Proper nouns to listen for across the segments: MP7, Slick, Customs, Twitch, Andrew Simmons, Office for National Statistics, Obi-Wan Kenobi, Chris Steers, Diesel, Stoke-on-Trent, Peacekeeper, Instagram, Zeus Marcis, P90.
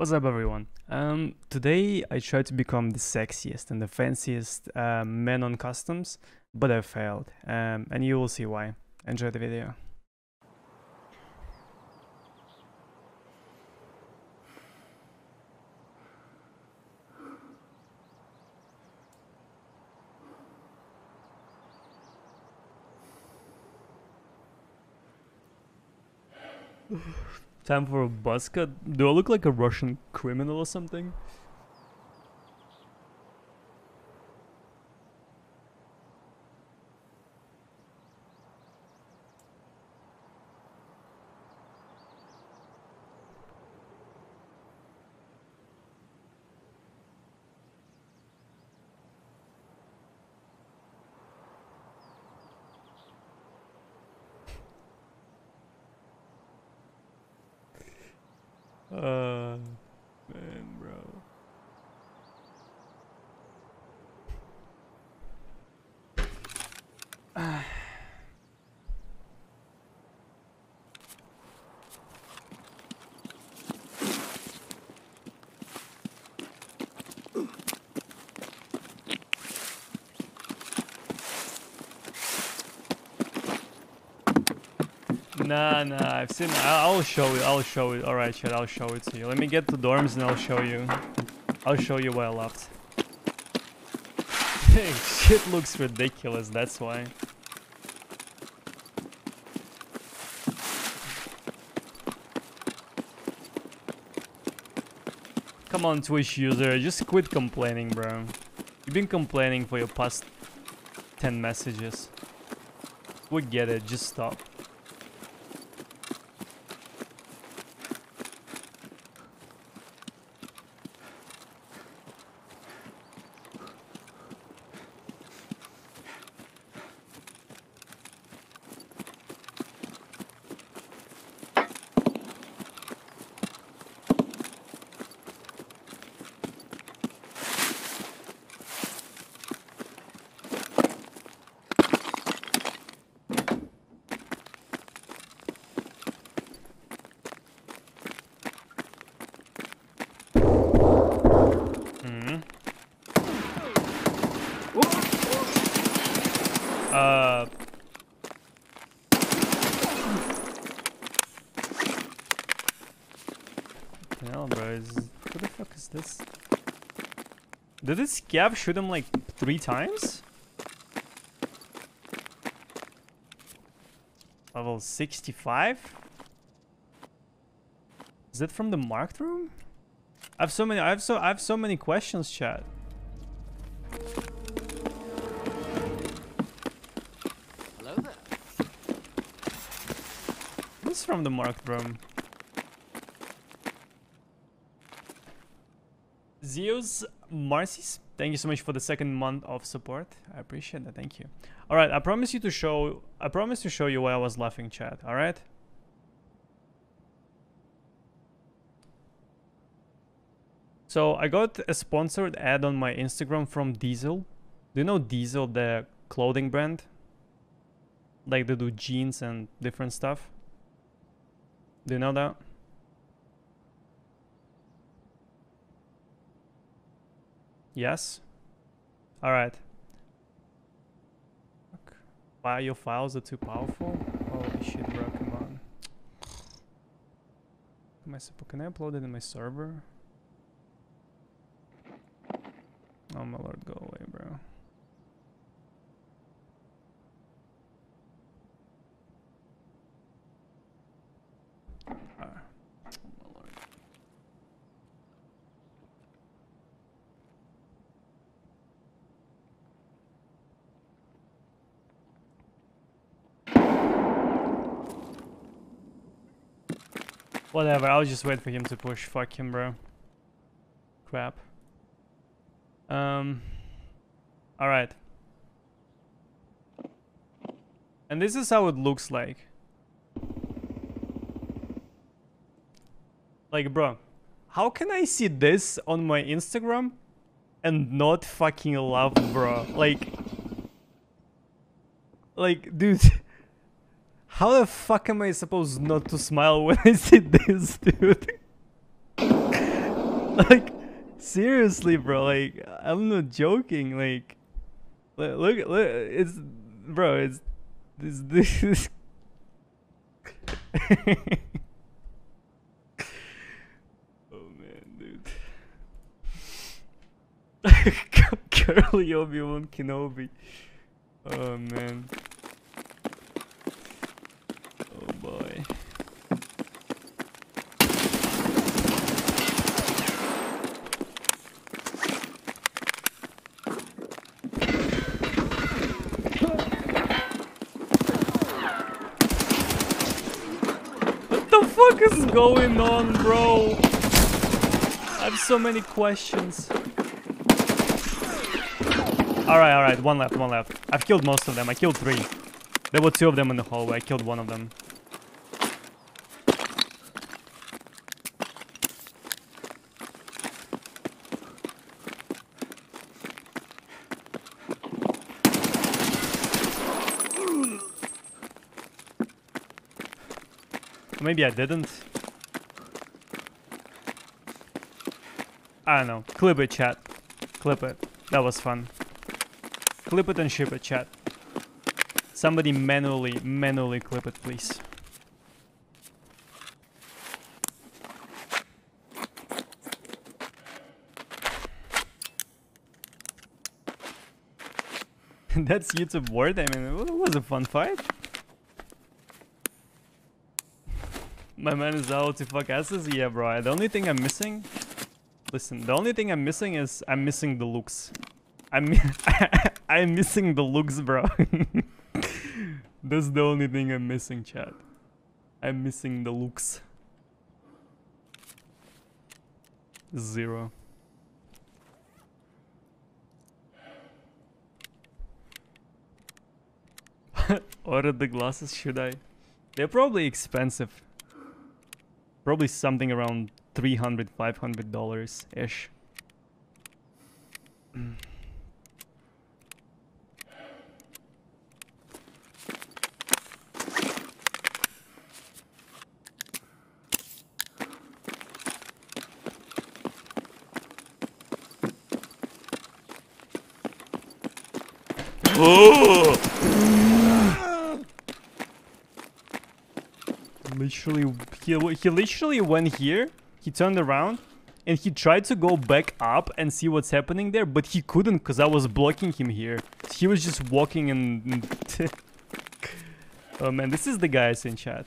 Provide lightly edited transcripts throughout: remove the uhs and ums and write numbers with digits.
What's up, everyone? Today I tried to become the sexiest and the fanciest man on customs, but I failed, and you will see why. Enjoy the video. Time for a buzz cut? Do I look like a Russian criminal or something? Man, bro. Nah, I've seen it. I'll show it. Alright, chat, I'll show it to you. Let me get to dorms and I'll show you. I'll show you why I left. Hey, shit looks ridiculous, that's why. Come on, Twitch user, just quit complaining, bro. You've been complaining for your past 10 messages. We get it, just stop. Hell, bro, what the fuck is this? Did this scab shoot him like 3 times? Level 65? Is that from the marked room? I have so many questions, chat. Hello there. This is from the marked room. Zeus Marcis, thank you so much for the 2nd month of support. I appreciate that. Thank you. All right, I promise to show you why I was laughing, chat. All right. So I got a sponsored ad on my Instagram from Diesel. Do you know Diesel, the clothing brand? Like they do jeans and different stuff. Do you know that? Yes. All right. Why your files are too powerful? Holy shit, bro! Come on. Can I upload it in my server? Oh my lord, go away, bro. Whatever, I'll just wait for him to push. Fuck him, bro. Crap. Alright. And this is how it looks like. Like, bro, how can I see this on my Instagram and not fucking laugh, bro? Like, dude. How the fuck am I supposed not to smile when I see this, dude? Like, seriously, bro. Like, I'm not joking. Like, look, it's, bro. It's this. Oh man, dude. Curly Obi-Wan Kenobi. Oh man. Oh boy. What is going on, bro? I have so many questions. All right, one left. I've killed most of them. I killed 3. There were 2 of them in the hallway. I killed 1 of them. Maybe I didn't. I don't know. Clip it, chat. Clip it. That was fun. Clip it and ship it, chat. Somebody manually clip it, please. That's YouTube word. I mean, it was a fun fight. My man is out to fuck asses? Yeah, bro. The only thing I'm missing... Listen, the only thing I'm missing is... I'm missing the looks. I'm missing the looks, bro. That's the only thing I'm missing, chat. I'm missing the looks. 0. Order the glasses, should I? They're probably expensive. Probably something around $300, $500-ish. He literally went here, he turned around, and he tried to go back up and see what's happening there, but he couldn't because I was blocking him here. He was just walking and... Oh man, this is the guy I see in chat.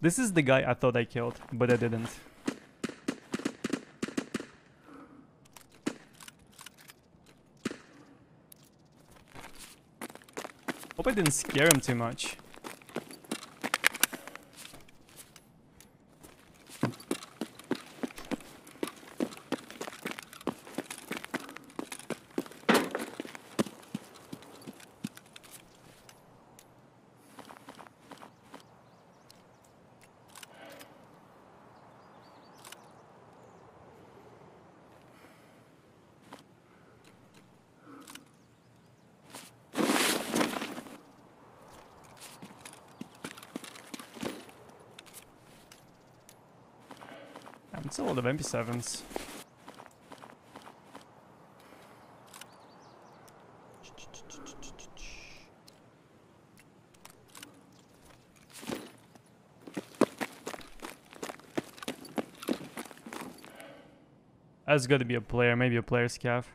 This is the guy I thought I killed, but I didn't. Hope I didn't scare him too much. It's a lot of MP7s. That's gotta be a player, maybe a player's calf.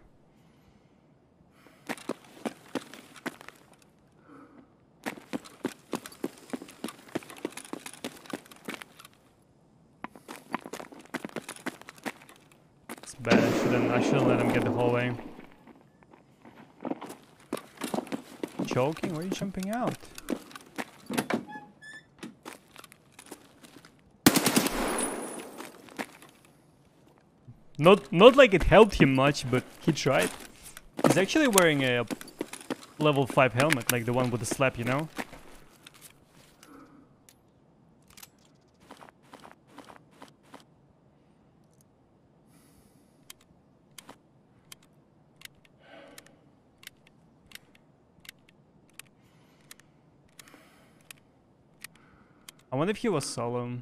Joking? Why are you jumping out? Not like it helped him much, but he tried. He's actually wearing a level 5 helmet, like the one with the slap, you know? I wonder if he was solo.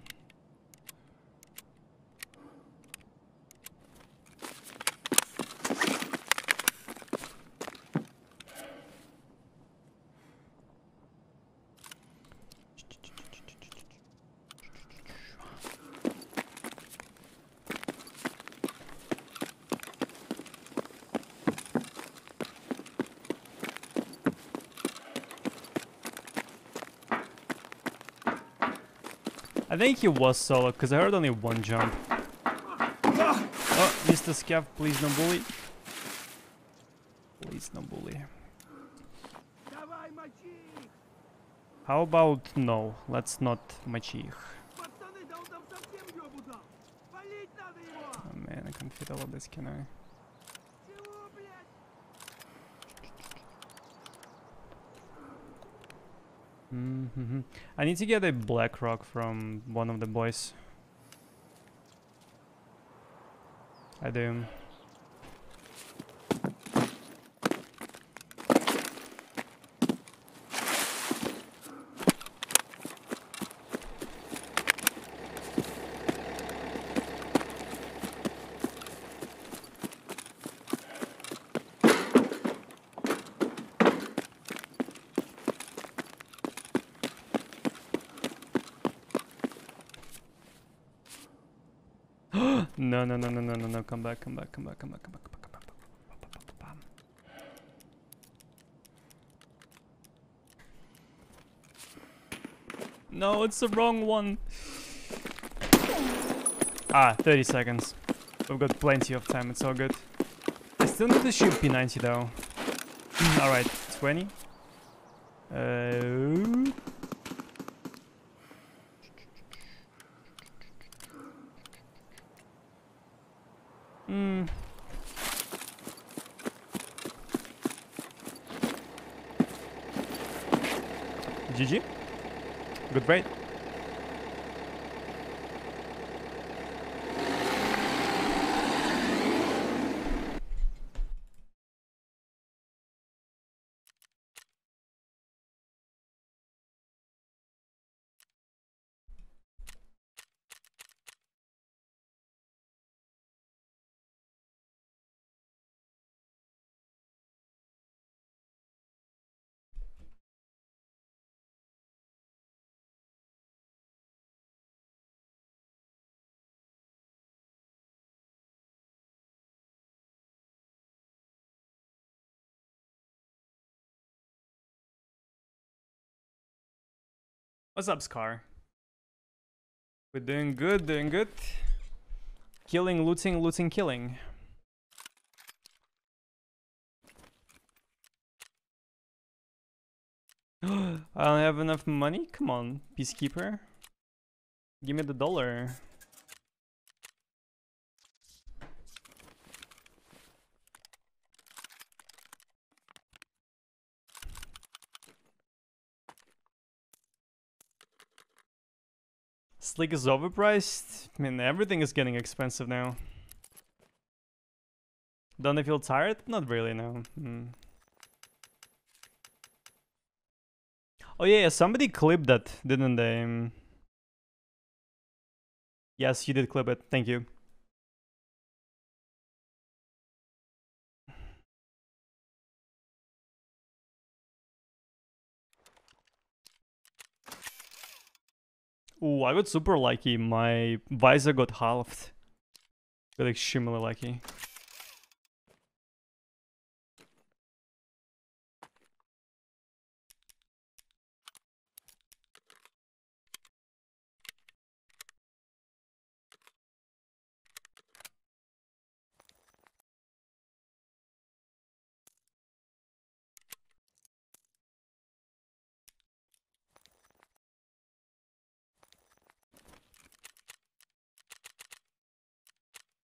I think he was solo, because I heard only one jump. Oh, Mr. Scav, please no bully. Please no bully. How about no? Let's not machich. Oh man, I can't fit all of this, can I? Mm-hmm. I need to get a black rock from one of the boys. I do. No, no, no, no, no, no, no, come back, come back, come back, come back, come back, come back, come back. No, it's the wrong one. Ah, 30 seconds. We've got plenty of time, it's all good. I still need to shoot P90 though. Alright, 20. GG. Good raid. What's up, Scar? We're doing good, doing good. Killing, looting, looting, killing. I don't have enough money? Come on, Peacekeeper. Give me the dollar. Slick is overpriced. I mean, everything is getting expensive now. Don't I feel tired? Not really, no. Oh yeah, somebody clipped that, didn't they? Yes, you did clip it. Thank you. Ooh, I got super lucky. My visor got halved. Got extremely lucky.